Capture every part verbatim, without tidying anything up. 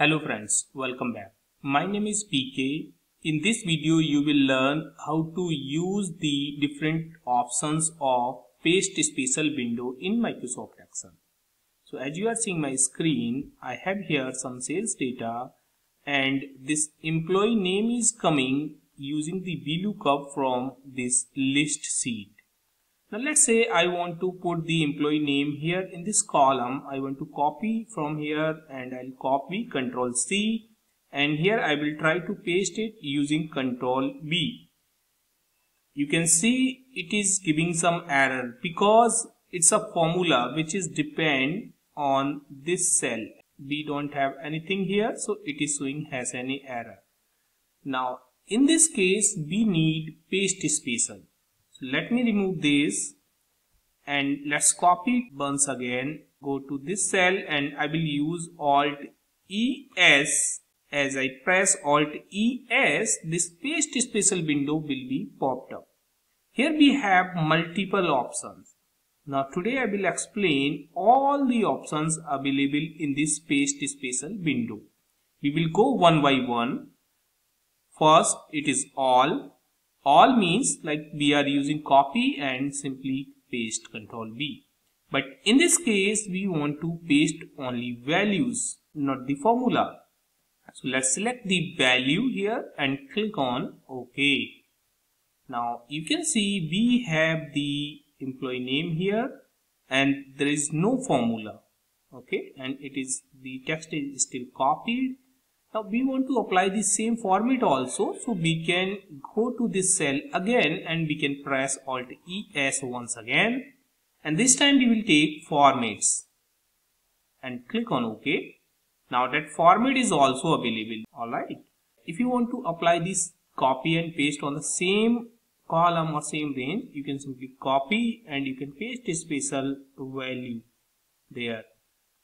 Hello friends, welcome back. My name is P K. In this video you will learn how to use the different options of Paste Special window in Microsoft Excel. So as you are seeing my screen, I have here some sales data and this employee name is coming using the VLOOKUP from this list sheet. Now let's say I want to put the employee name here in this column. I want to copy from here and I'll copy Ctrl C, and here I will try to paste it using Ctrl V. You can see it is giving some error because it's a formula which is depend on this cell. We don't have anything here, so it is showing has any error. Now in this case we need Paste Special. So let me remove this and let's copy once again. Go to this cell and I will use Alt E S. As I press Alt E S, this Paste Special window will be popped up. Here we have multiple options. Now today I will explain all the options available in this Paste Special window. We will go one by one. First it is all. All means like we are using copy and simply paste Ctrl V. But in this case we want to paste only values, not the formula. So let's select the value here and click on OK. Now you can see we have the employee name here and there is no formula. Okay, and it is the text is still copied. Now we want to apply the same format also, so we can go to this cell again and we can press Alt E S once again, and this time we will take formats and click on OK. Now that format is also available. Alright, if you want to apply this copy and paste on the same column or same range, you can simply copy and you can paste a special value there.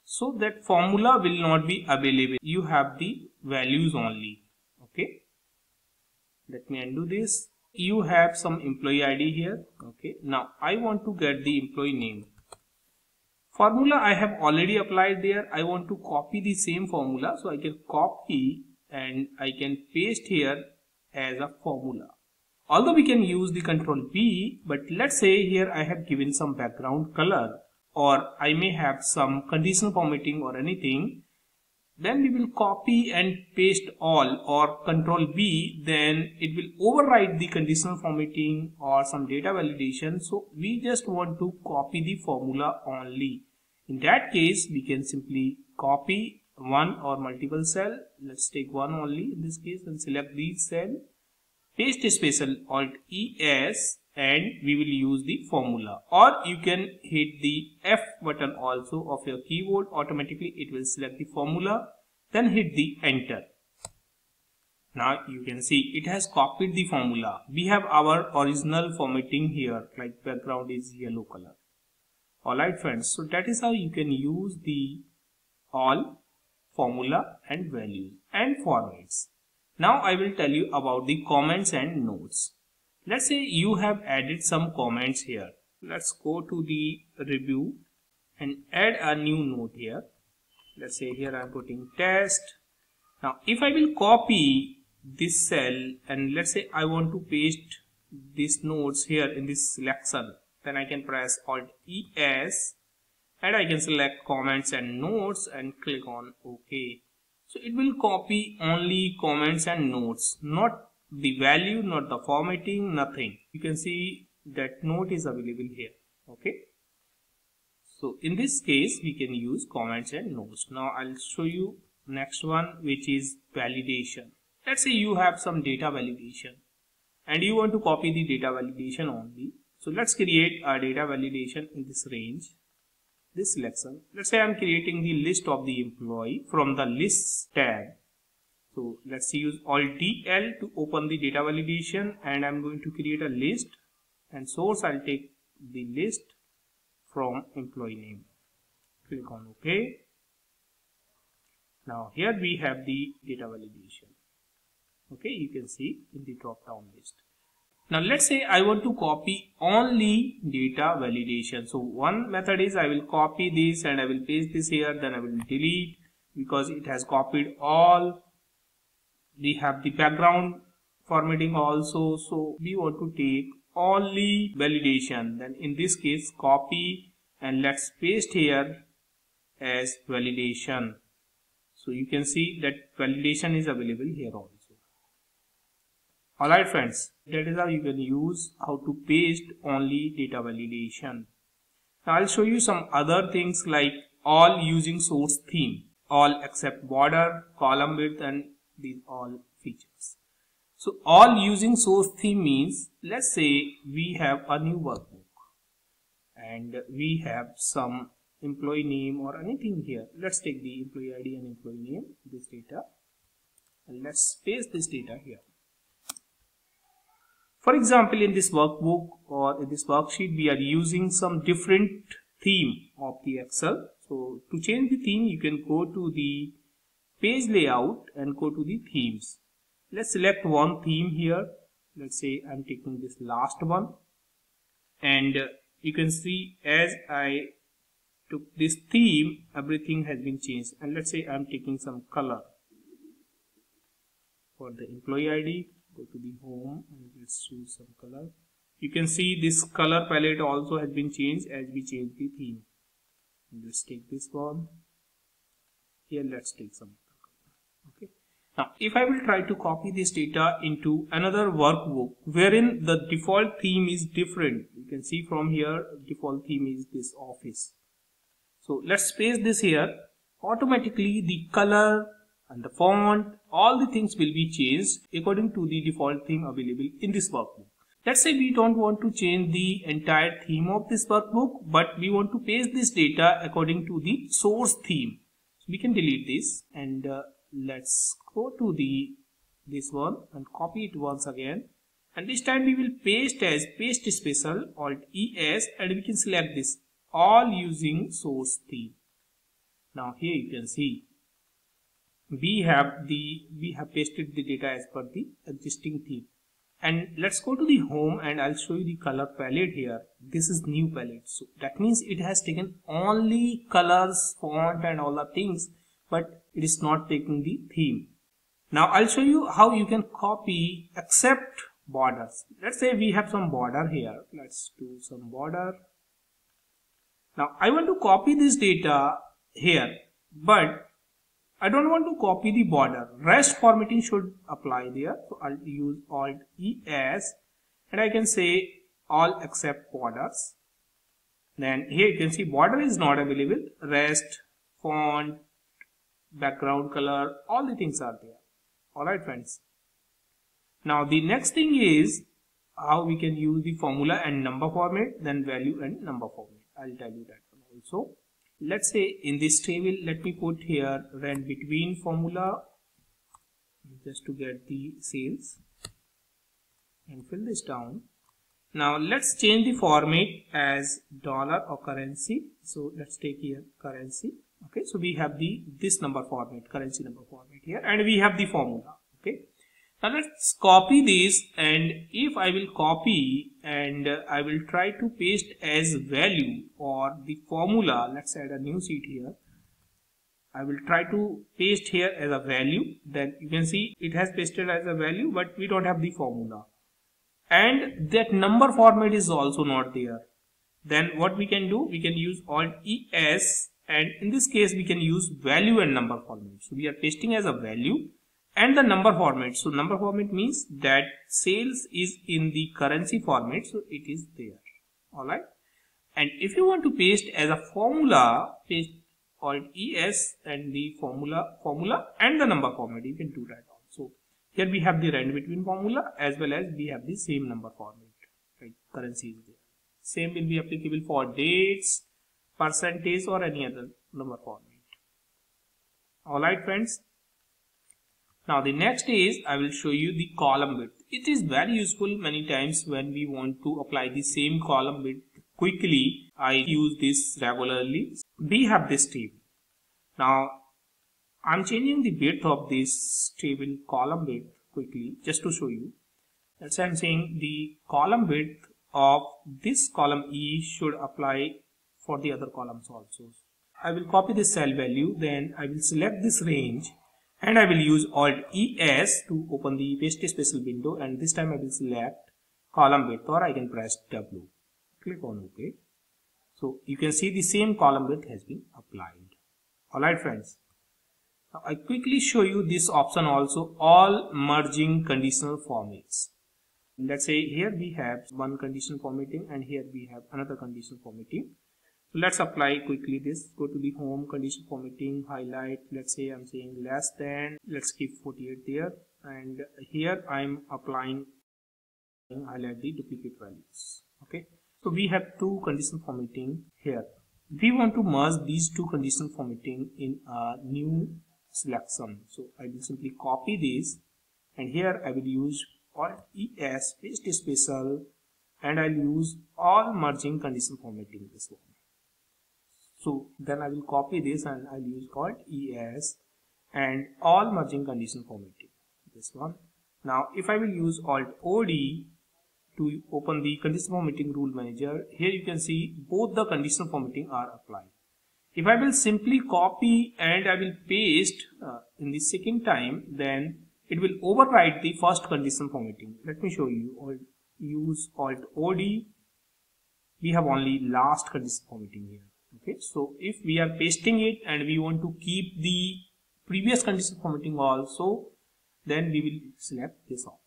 So that formula will not be available. You have the values only. Okay. Let me undo this. You have some employee I D here. Okay. Now I want to get the employee name. Formula I have already applied there. I want to copy the same formula. So I can copy and I can paste here as a formula. Although we can use the Ctrl V, but let's say here I have given some background color, or I may have some conditional formatting or anything, then we will copy and paste all or Ctrl V, then it will override the conditional formatting or some data validation. So we just want to copy the formula only. In that case, we can simply copy one or multiple cell. Let's take one only in this case and select the cell, paste special Alt E S, and we will use the formula, or you can hit the F button also of your keyboard. Automatically it will select the formula, then hit the enter. Now you can see it has copied the formula. We have our original formatting here, like background is yellow color. Alright friends, so that is how you can use the all, formula and values and formats. Now I will tell you about the comments and notes. Let's say you have added some comments here. Let's go to the review and add a new note here. Let's say here I'm putting test. Now if I will copy this cell and let's say I want to paste these notes here in this selection, then I can press Alt E S and I can select comments and notes and click on OK. So it will copy only comments and notes, not the value, not the formatting, nothing. You can see that note is available here. Okay. So in this case, we can use comments and notes. Now I'll show you next one, which is validation. Let's say you have some data validation and you want to copy the data validation only. So let's create a data validation in this range, this selection. Let's say I'm creating the list of the employee from the list tab. So let's use Alt L to open the data validation, and I'm going to create a list and source. I'll take the list from employee name. Click on OK. Now here we have the data validation. Okay, you can see in the drop down list. Now let's say I want to copy only data validation. So one method is I will copy this and I will paste this here, then I will delete. because it has copied all. We have the background formatting also, so we want to take only validation. Then in this case, copy and let's paste here as validation. So you can see that validation is available here also. Alright friends, that is how you can use how to paste only data validation. Now I'll show you some other things like all using source theme, all except border, column width, and these all features. So all using source theme means, let's say we have a new workbook and we have some employee name or anything here. Let's take the employee I D and employee name, this data, and let's paste this data here. For example, in this workbook or in this worksheet, we are using some different theme of the Excel. So to change the theme, you can go to the page layout and go to the themes. Let's select one theme here. Let's say I'm taking this last one. And you can see as I took this theme, everything has been changed. And let's say I'm taking some color for the employee I D. Go to the home and let's choose some color. You can see this color palette also has been changed as we change the theme. Let's take this one. Here let's take some. Okay. Now if I will try to copy this data into another workbook wherein the default theme is different. You can see from here default theme is this office. So let's paste this here. Automatically the color and the font, all the things will be changed according to the default theme available in this workbook. Let's say we don't want to change the entire theme of this workbook, but we want to paste this data according to the source theme. So we can delete this and uh, let's go to the this one and copy it once again. And this time we will paste as Paste Special, Alt E S, and we can select this all using source theme. Now here you can see. We have the we have pasted the data as per the existing theme. And let's go to the home and I'll show you the color palette here. This is new palette. So that means it has taken only colors, font and all the things, but it is not taking the theme. Now I'll show you how you can copy except borders. Let's say we have some border here. Let's do some border. Now I want to copy this data here, but I don't want to copy the border. Rest formatting should apply there. So I'll use Alt E S and I can say all except borders. Then here you can see border is not available. Rest, font, background color, all the things are there. Alright friends. Now the next thing is how we can use the formula and number format, then value and number format. I'll tell you that one also. Let's say in this table, let me put here rent between formula just to get the sales and fill this down. Now let's change the format as dollar or currency. So let's take here currency. Okay, so we have the this number format, currency number format here, and we have the formula. Okay, now let's copy this, and if I will copy and I will try to paste as value or the formula, let's add a new sheet here. I will try to paste here as a value, then you can see it has pasted as a value, but we don't have the formula. And that number format is also not there. Then what we can do, we can use Alt E S, and in this case we can use value and number format. So we are pasting as a value. And the number format, so number format means that sales is in the currency format, so it is there. Alright, and if you want to paste as a formula, paste Alt E S and the formula formula and the number format, you can do that also. Here we have the rent between formula as well as we have the same number format, right? Currency is there. Same will be applicable for dates, percentage or any other number format. Alright friends. Now the next is I will show you the column width. It is very useful many times when we want to apply the same column width quickly. I use this regularly. We have this table. Now I'm changing the width of this table column width quickly just to show you. That's why I'm saying the column width of this column E should apply for the other columns also. I will copy this cell value, then I will select this range and I will use Alt E S to open the Paste Special window, and this time I will select column width, or I can press W. Click on OK. So you can see the same column width has been applied. Alright friends. Now I quickly show you this option also, all merging conditional formats. Let's say here we have one condition formatting and here we have another condition formatting. So let's apply quickly this. Go to the home, condition formatting, highlight. Let's say I'm saying less than. Let's keep forty-eight there. And here I'm applying, highlight the duplicate values. Okay. So we have two condition formatting here. We want to merge these two condition formatting in a new selection. So I will simply copy this, and here I will use Alt E S, Paste Special, and I'll use all merging condition formatting, this one. So then I will copy this and I'll use Alt E S and all merging condition formatting, this one. Now if I will use Alt-od to open the condition formatting rule manager, here you can see both the condition formatting are applied. If I will simply copy and I will paste uh, in the second time, then it will override the first condition formatting. Let me show you. Alt, use Alt-od. We have only last condition formatting here. Okay, so if we are pasting it and we want to keep the previous condition formatting also, then we will select this option.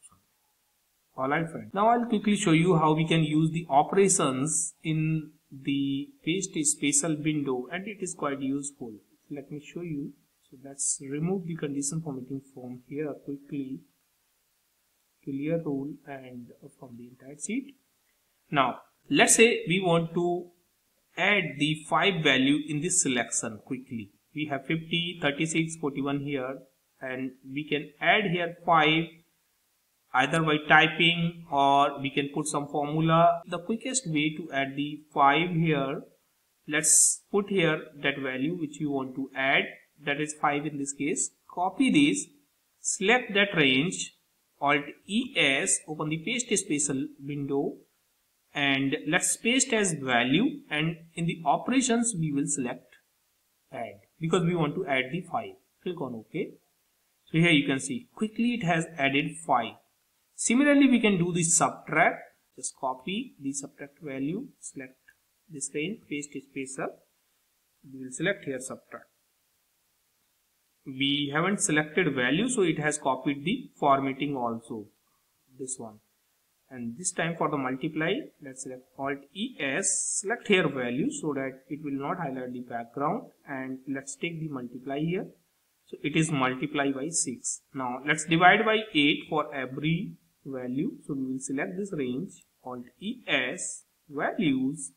Alright friends. Now I'll quickly show you how we can use the operations in the Paste Special window, and it is quite useful. Let me show you. So let's remove the condition formatting from here quickly. Clear rule and from the entire sheet. Now let's say we want to add the five value in this selection quickly. We have fifty, thirty-six, forty-one here, and we can add here five either by typing or we can put some formula. The quickest way to add the five here, let's put here that value which you want to add, that is five in this case. Copy this, select that range, Alt E S, open the Paste Special window, and let's paste as value, and in the operations we will select add because we want to add the five. Click on OK. So here you can see quickly it has added five. Similarly we can do the subtract. Just copy the subtract value, select this range, Paste Special. We will select here subtract. We haven't selected value, so it has copied the formatting also, this one. And this time for the multiply, let's select Alt E S, select here value so that it will not highlight the background, and let's take the multiply here. So it is multiply by six. Now let's divide by eight for every value. So we will select this range, Alt E S, values,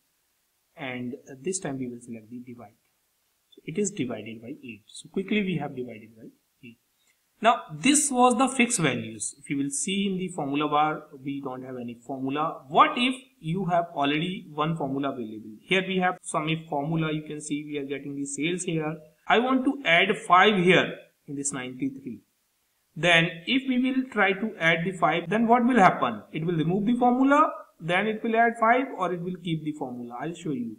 and this time we will select the divide. So it is divided by eight. So quickly we have divided by. Now this was the fixed values. If you will see in the formula bar, we don't have any formula. What if you have already one formula available? Here we have some if formula. You can see we are getting the sales here. I want to add five here in this ninety-three. Then if we will try to add the five, then what will happen? It will remove the formula, then it will add five, or it will keep the formula. I'll show you.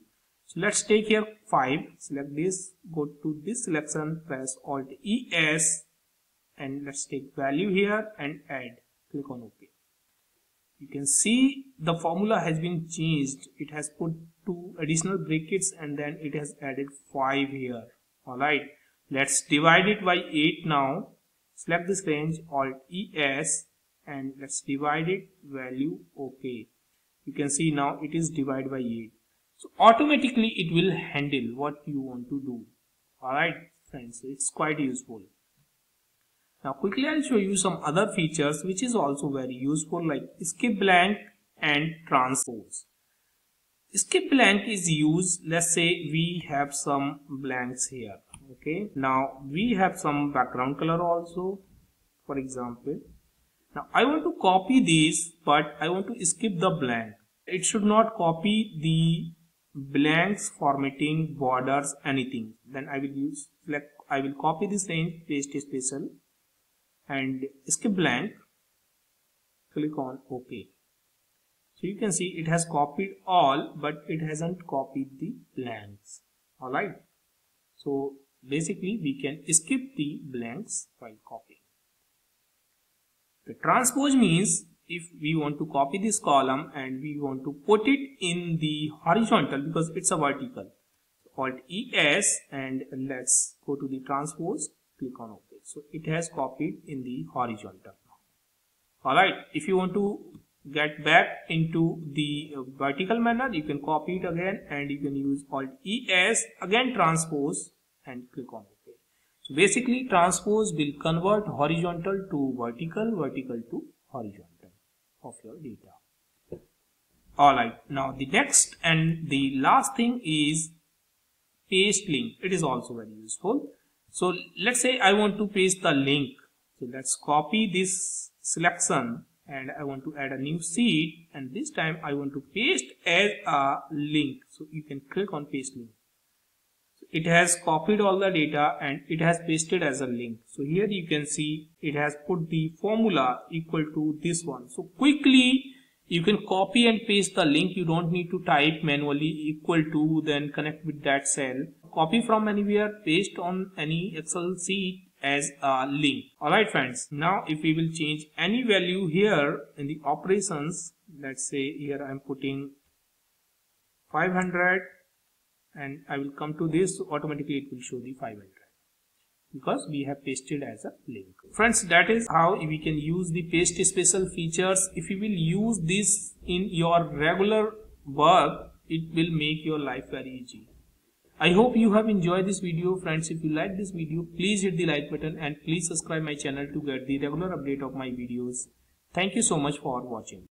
So let's take here five, select this, go to this selection, press Alt E S, and let's take value here and add. Click on OK. You can see the formula has been changed. It has put two additional brackets and then it has added five here. Alright. Let's divide it by eight now. Select this range, Alt E S, and let's divide it, value, OK. You can see now it is divided by eight. So automatically it will handle what you want to do. Alright friends, it's quite useful. Now quickly I'll show you some other features which is also very useful, like skip blank and transpose. Skip blank is used, let's say we have some blanks here. Okay. Now we have some background color also, for example. Now I want to copy these, but I want to skip the blank. It should not copy the blanks, formatting, borders, anything. Then I will use, select, I will copy this range, Paste Special, and skip blank, click on OK. So you can see it has copied all, but it hasn't copied the blanks. Alright. So basically we can skip the blanks while copying. The transpose means if we want to copy this column and we want to put it in the horizontal because it's a vertical. Alt E S, and let's go to the transpose, click on OK. So it has copied in the horizontal. Alright, if you want to get back into the vertical manner, you can copy it again and you can use Alt E S, again transpose and click on OK. So basically transpose will convert horizontal to vertical, vertical to horizontal of your data. Alright, now the next and the last thing is paste link. It is also very useful. So let's say I want to paste the link. So let's copy this selection and I want to add a new sheet, and this time I want to paste as a link. So you can click on paste link. So it has copied all the data and it has pasted as a link. So here you can see it has put the formula equal to this one. So quickly you can copy and paste the link. You don't need to type manually equal to, then connect with that cell. Copy from anywhere, paste on any Excel sheet as a link. Alright friends, now if we will change any value here in the operations, let's say here I'm putting five hundred and I will come to this, so automatically it will show the five hundred because we have pasted as a link. Friends, that is how we can use the Paste Special features. If you will use this in your regular work, it will make your life very easy. I hope you have enjoyed this video. Friends, if you like this video, please hit the like button and please subscribe my channel to get the regular update of my videos. Thank you so much for watching.